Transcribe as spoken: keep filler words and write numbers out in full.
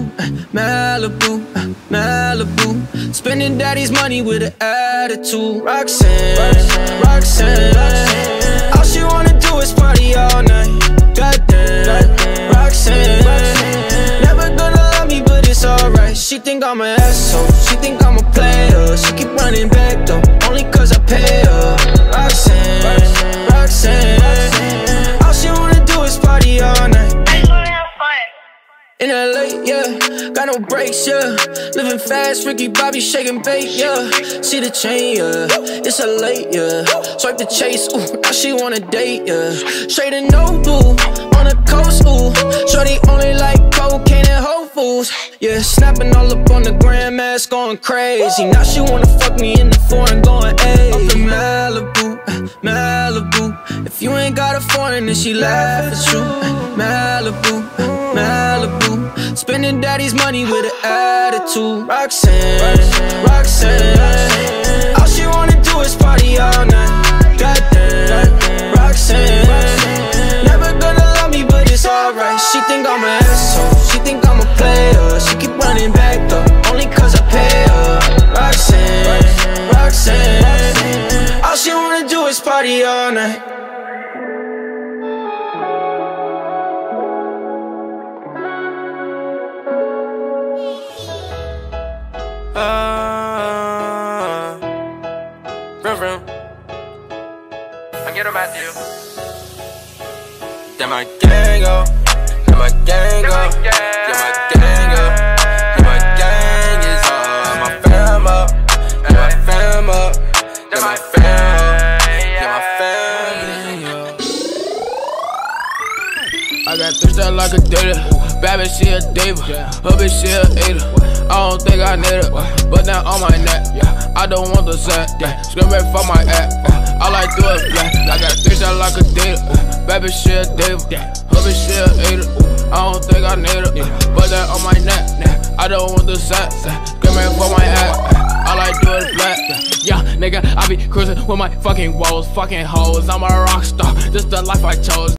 Malibu, Malibu, Malibu. Spending daddy's money with an attitude. Roxanne, Roxanne, Roxanne, Roxanne. All she wanna do is party all night. Goddamn, Roxanne, Roxanne. Never gonna love me, but it's alright. She think I'm an asshole, she think I'm a player. She keep running back though, only cause I pay her. Roxanne, Roxanne, Roxanne, Roxanne. All she wanna do is party all night. In L A, yeah, got no brakes, yeah. Living fast, Ricky Bobby shaking bait, yeah. See the chain, yeah, it's a late, yeah. Swipe the chase, ooh, now she wanna date, yeah. Straight and no blue, on the coast, ooh. Shorty only like cocaine and Whole Foods, yeah. Snapping all up on the grandmas, going crazy. Now she wanna fuck me in the foreign, going ayy. Up in Malibu, Malibu. If you ain't got a foreign, then she laughs at you. Malibu, Malibu. Spending daddy's money with an attitude. Roxanne, Roxanne, Roxanne, Roxanne. All she wanna do is party all night. Goddamn, Roxanne, Roxanne. Never gonna love me, but it's alright. She think I'm an asshole, she think I'm a player. She keep running back though, only cause I pay her. Roxanne, Roxanne, Roxanne. All she wanna do is party all night. Uh, vroom vroom. I get about you. Then my gang up, then my gang up, then my gang up, then my gang is up. My fam up, then my fam up, then my fam up, then my family up. I got three stars like a data. Bad bitch, she a diva. Her bitch, she a eater. I don't think I need it, but now on my neck, yeah. I don't want the set, yeah. Screaming for my app, yeah. All I do is black. I got three shots like a dealer, uh, baby shit diva, hubby shit eater. I don't think I need it, uh, but now on my neck, yeah. I don't want the set, yeah. Screaming for my app, yeah. All I do is black, yeah. Yeah, nigga, I be cruising with my fucking woes, fucking hoes. I'm a rock star, just the life I chose.